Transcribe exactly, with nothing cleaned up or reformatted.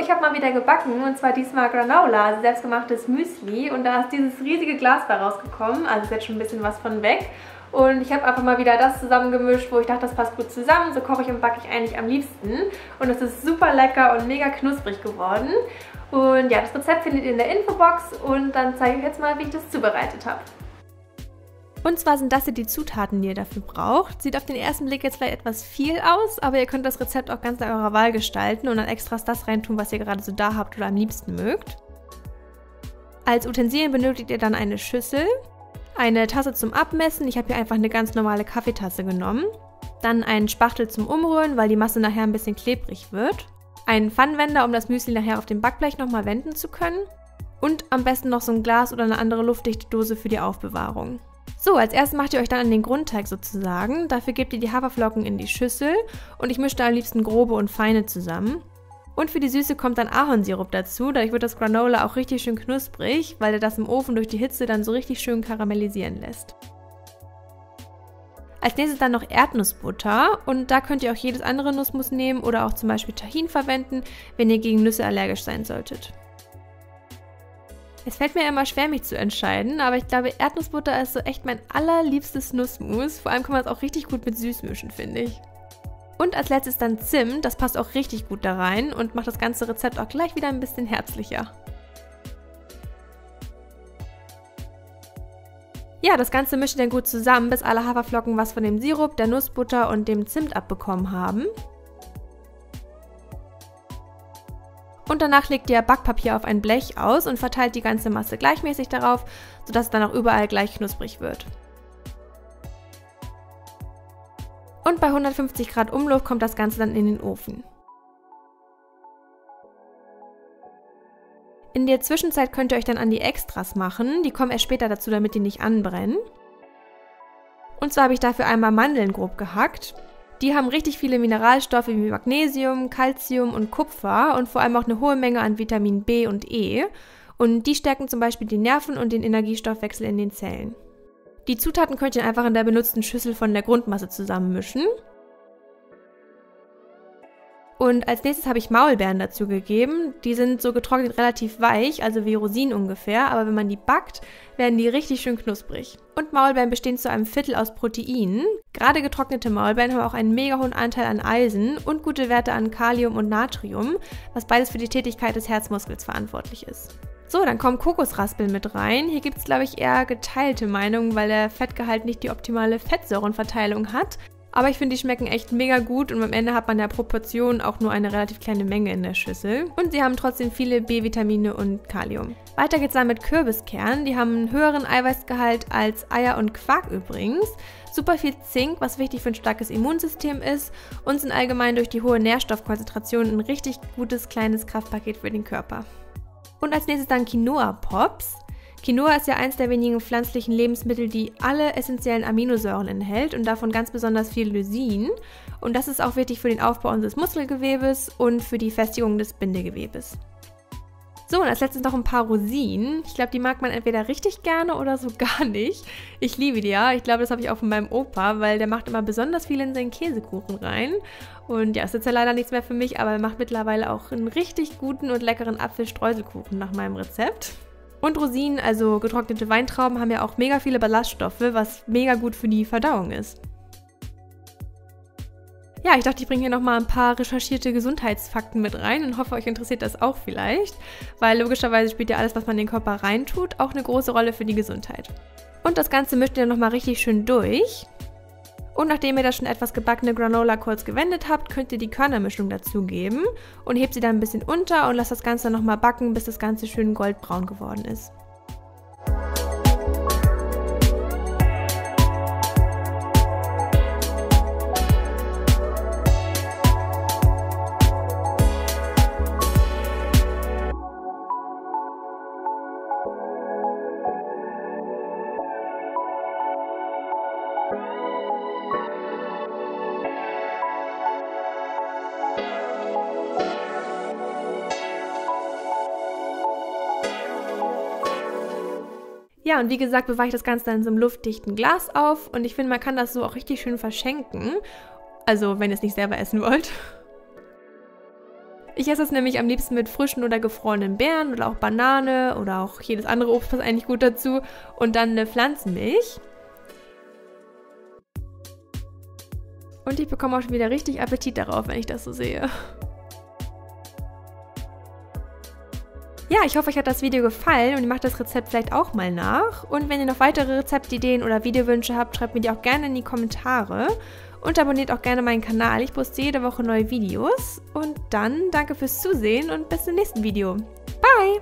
Ich habe mal wieder gebacken, und zwar diesmal Granola, also selbstgemachtes Müsli, und da ist dieses riesige Glas bei rausgekommen, also ist jetzt schon ein bisschen was von weg, und ich habe einfach mal wieder das zusammengemischt, wo ich dachte, das passt gut zusammen, so koche ich und backe ich eigentlich am liebsten, und es ist super lecker und mega knusprig geworden. Und ja, das Rezept findet ihr in der Infobox, und dann zeige ich euch jetzt mal, wie ich das zubereitet habe. Und zwar sind das hier die Zutaten, die ihr dafür braucht. Sieht auf den ersten Blick jetzt vielleicht etwas viel aus, aber ihr könnt das Rezept auch ganz nach eurer Wahl gestalten und dann extras das reintun, was ihr gerade so da habt oder am liebsten mögt. Als Utensilien benötigt ihr dann eine Schüssel, eine Tasse zum Abmessen, ich habe hier einfach eine ganz normale Kaffeetasse genommen, dann einen Spachtel zum Umrühren, weil die Masse nachher ein bisschen klebrig wird, einen Pfannenwender, um das Müsli nachher auf dem Backblech nochmal wenden zu können, und am besten noch so ein Glas oder eine andere luftdichte Dose für die Aufbewahrung. So, als erstes macht ihr euch dann an den Grundteig sozusagen. Dafür gebt ihr die Haferflocken in die Schüssel, und ich mische da am liebsten grobe und feine zusammen. Und für die Süße kommt dann Ahornsirup dazu, dadurch wird das Granola auch richtig schön knusprig, weil ihr das im Ofen durch die Hitze dann so richtig schön karamellisieren lässt. Als nächstes dann noch Erdnussbutter, und da könnt ihr auch jedes andere Nussmus nehmen oder auch zum Beispiel Tahin verwenden, wenn ihr gegen Nüsse allergisch sein solltet. Es fällt mir immer schwer, mich zu entscheiden, aber ich glaube, Erdnussbutter ist so echt mein allerliebstes Nussmus. Vor allem kann man es auch richtig gut mit Süß mischen, finde ich. Und als letztes dann Zimt, das passt auch richtig gut da rein und macht das ganze Rezept auch gleich wieder ein bisschen herzlicher. Ja, das Ganze mischt ihr dann gut zusammen, bis alle Haferflocken was von dem Sirup, der Nussbutter und dem Zimt abbekommen haben. Und danach legt ihr Backpapier auf ein Blech aus und verteilt die ganze Masse gleichmäßig darauf, sodass es dann auch überall gleich knusprig wird. Und bei hundertfünfzig Grad Umluft kommt das Ganze dann in den Ofen. In der Zwischenzeit könnt ihr euch dann an die Extras machen, die kommen erst später dazu, damit die nicht anbrennen. Und zwar habe ich dafür einmal Mandeln grob gehackt. Die haben richtig viele Mineralstoffe wie Magnesium, Calcium und Kupfer und vor allem auch eine hohe Menge an Vitamin B und E. Und die stärken zum Beispiel die Nerven und den Energiestoffwechsel in den Zellen. Die Zutaten könnt ihr einfach in der benutzten Schüssel von der Grundmasse zusammenmischen. Und als nächstes habe ich Maulbeeren dazu gegeben. Die sind so getrocknet relativ weich, also wie Rosinen ungefähr, aber wenn man die backt, werden die richtig schön knusprig. Und Maulbeeren bestehen zu einem Viertel aus Proteinen. Gerade getrocknete Maulbeeren haben auch einen mega hohen Anteil an Eisen und gute Werte an Kalium und Natrium, was beides für die Tätigkeit des Herzmuskels verantwortlich ist. So, dann kommen Kokosraspeln mit rein. Hier gibt es, glaube ich, eher geteilte Meinungen, weil der Fettgehalt nicht die optimale Fettsäurenverteilung hat. Aber ich finde, die schmecken echt mega gut, und am Ende hat man der Proportion auch nur eine relativ kleine Menge in der Schüssel. Und sie haben trotzdem viele B-Vitamine und Kalium. Weiter geht's dann mit Kürbiskernen. Die haben einen höheren Eiweißgehalt als Eier und Quark übrigens. Super viel Zink, was wichtig für ein starkes Immunsystem ist, und sind allgemein durch die hohe Nährstoffkonzentration ein richtig gutes kleines Kraftpaket für den Körper. Und als nächstes dann Quinoa-Pops. Quinoa ist ja eins der wenigen pflanzlichen Lebensmittel, die alle essentiellen Aminosäuren enthält und davon ganz besonders viel Lysin. Und das ist auch wichtig für den Aufbau unseres Muskelgewebes und für die Festigung des Bindegewebes. So, und als letztes noch ein paar Rosinen. Ich glaube, die mag man entweder richtig gerne oder so gar nicht. Ich liebe die ja. Ich glaube, das habe ich auch von meinem Opa, weil der macht immer besonders viel in seinen Käsekuchen rein. Und ja, ist jetzt ja leider nichts mehr für mich, aber er macht mittlerweile auch einen richtig guten und leckeren Apfelstreuselkuchen nach meinem Rezept. Und Rosinen, also getrocknete Weintrauben, haben ja auch mega viele Ballaststoffe, was mega gut für die Verdauung ist. Ja, ich dachte, ich bringe hier nochmal ein paar recherchierte Gesundheitsfakten mit rein und hoffe, euch interessiert das auch vielleicht, weil logischerweise spielt ja alles, was man in den Körper reintut, auch eine große Rolle für die Gesundheit. Und das Ganze mischt ihr nochmal richtig schön durch. Und nachdem ihr das schon etwas gebackene Granola kurz gewendet habt, könnt ihr die Körnermischung dazugeben und hebt sie dann ein bisschen unter und lasst das Ganze nochmal backen, bis das Ganze schön goldbraun geworden ist. Ja, und wie gesagt, bewahre ich das Ganze dann in so einem luftdichten Glas auf. Und ich finde, man kann das so auch richtig schön verschenken. Also, wenn ihr es nicht selber essen wollt. Ich esse es nämlich am liebsten mit frischen oder gefrorenen Beeren oder auch Banane oder auch jedes andere Obst passt eigentlich gut dazu. Und dann eine Pflanzenmilch. Und ich bekomme auch schon wieder richtig Appetit darauf, wenn ich das so sehe. Ja, ich hoffe, euch hat das Video gefallen und ihr macht das Rezept vielleicht auch mal nach. Und wenn ihr noch weitere Rezeptideen oder Videowünsche habt, schreibt mir die auch gerne in die Kommentare. Und abonniert auch gerne meinen Kanal, ich poste jede Woche neue Videos. Und dann danke fürs Zusehen und bis zum nächsten Video. Bye!